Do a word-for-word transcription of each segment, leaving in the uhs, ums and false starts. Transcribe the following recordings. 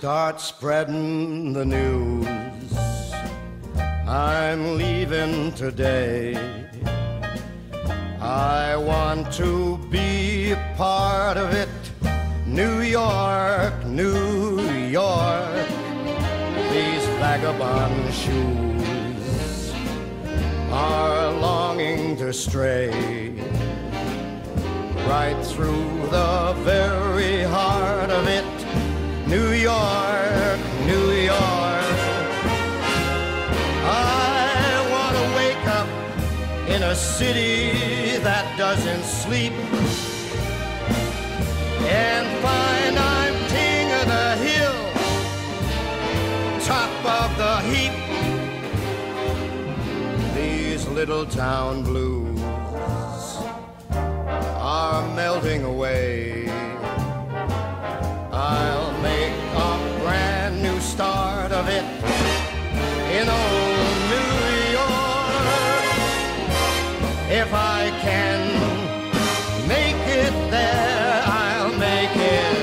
Start spreading the news. I'm leaving today. I want to be a part of it. New York, New York. These vagabond shoes are longing to stray right through the very heart of it. New York, New York. I want to wake up in a city that doesn't sleep and find I'm king of the hill, top of the heap. These little town blues are melting away. I'll make a brand new start of it in old New York. If I can make it there, I'll make it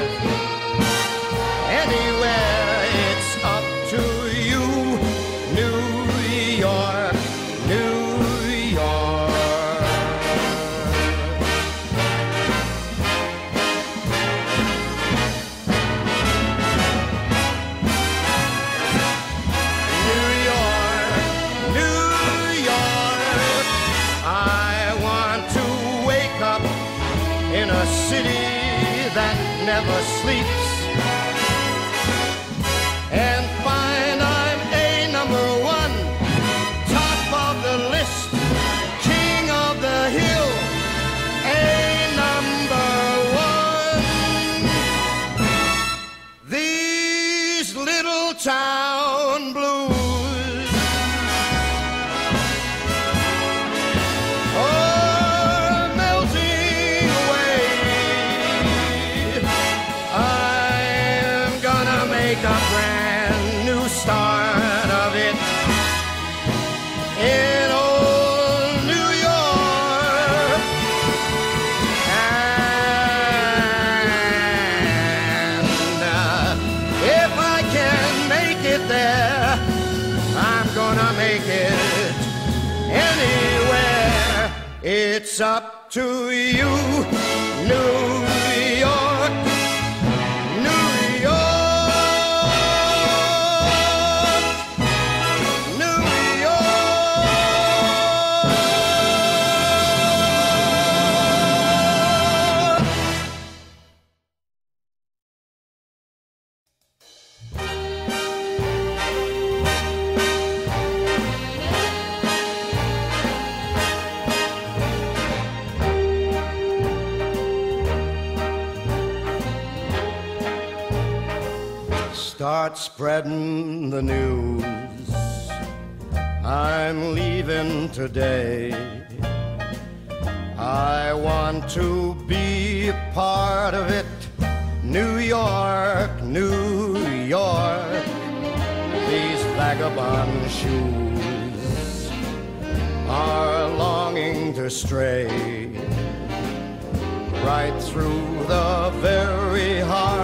anywhere. It's up to you, New York, New York. In a city that never sleeps and find I'm a number one, top of the list, king of the hill, a number one. These little town blues. Make a brand new start of it in old New York, and uh, if I can make it there, I'm gonna make it anywhere. It's up to you, New York. Start spreading the news. I'm leaving today. I want to be a part of it. New York, New York. These vagabond shoes are longing to stray right through the very heart.